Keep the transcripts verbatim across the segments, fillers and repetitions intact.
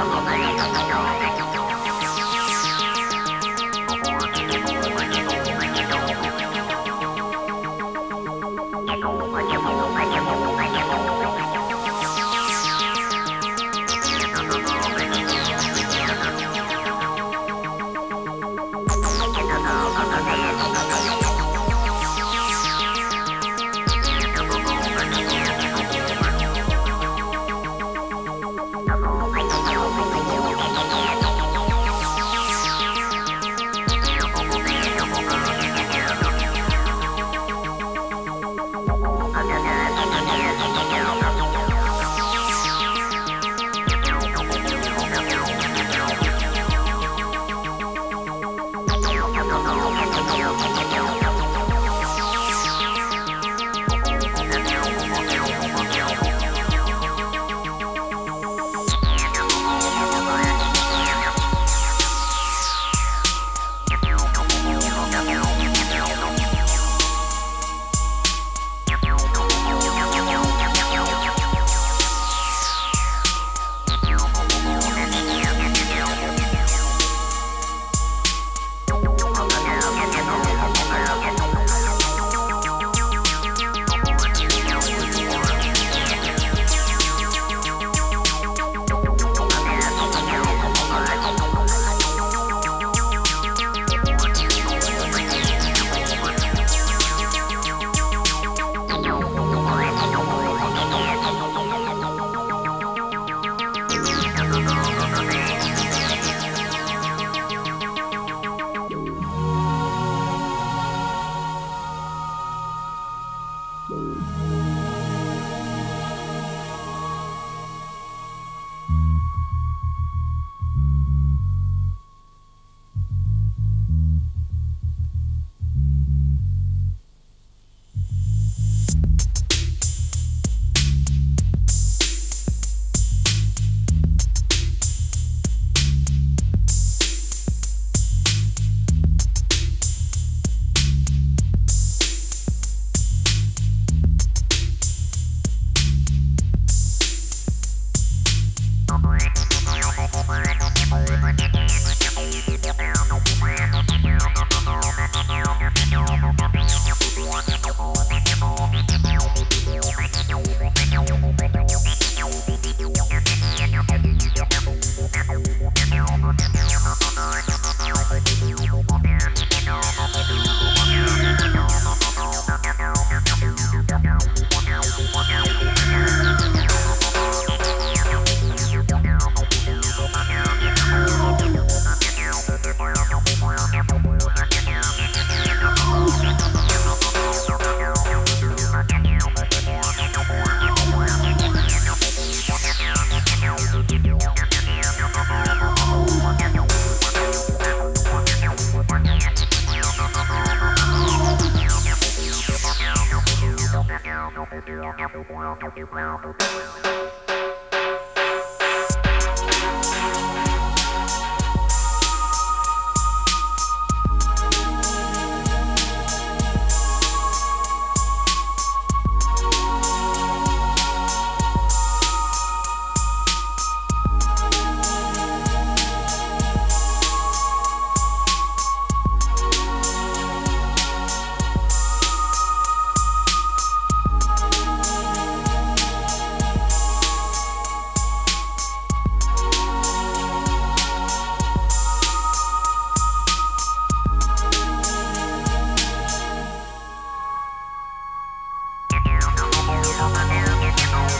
I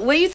What do you think?